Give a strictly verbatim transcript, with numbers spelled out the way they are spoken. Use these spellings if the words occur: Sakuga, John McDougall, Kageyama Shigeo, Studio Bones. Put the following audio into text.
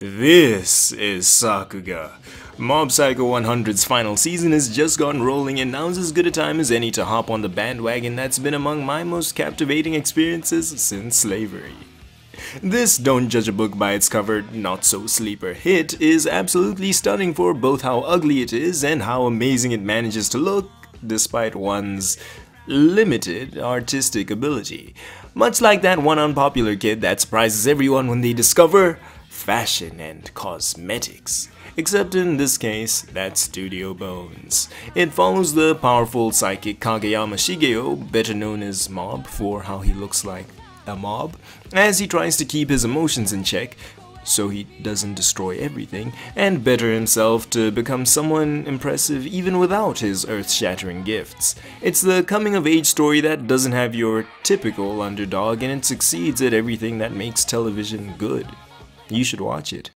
This is Sakuga. Mob Psycho one hundred's final season has just gone rolling, and now's as good a time as any to hop on the bandwagon that's been among my most captivating experiences since slavery. This Don't Judge a Book by Its Cover Not So Sleeper hit is absolutely stunning for both how ugly it is and how amazing it manages to look despite one's limited artistic ability. Much like that one unpopular kid that surprises everyone when they discover fashion and cosmetics. Except in this case, that's Studio Bones. It follows the powerful psychic Kageyama Shigeo, better known as Mob for how he looks like a mob, as he tries to keep his emotions in check so he doesn't destroy everything and better himself to become someone impressive even without his earth-shattering gifts. It's the coming-of-age story that doesn't have your typical underdog, and it succeeds at everything that makes television good. You should watch it.